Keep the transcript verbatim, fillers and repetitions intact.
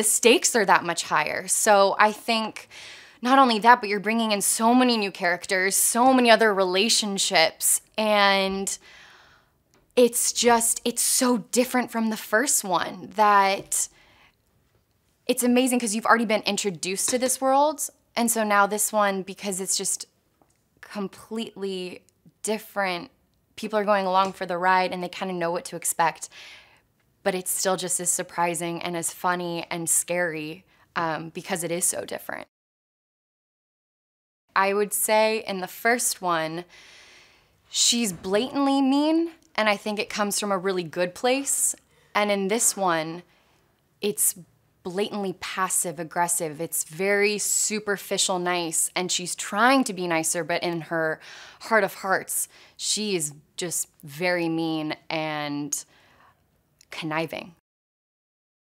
the stakes are that much higher. So I think not only that, but you're bringing in so many new characters, so many other relationships, and it's just, it's so different from the first one that it's amazing because you've already been introduced to this world. And so now this one, because it's just completely different, people are going along for the ride and they kind of know what to expect, but it's still just as surprising and as funny and scary um, because it is so different. I would say in the first one, she's blatantly mean, and I think it comes from a really good place. And in this one, it's blatantly passive aggressive. It's very superficial nice, and she's trying to be nicer, but in her heart of hearts, she is just very mean and conniving.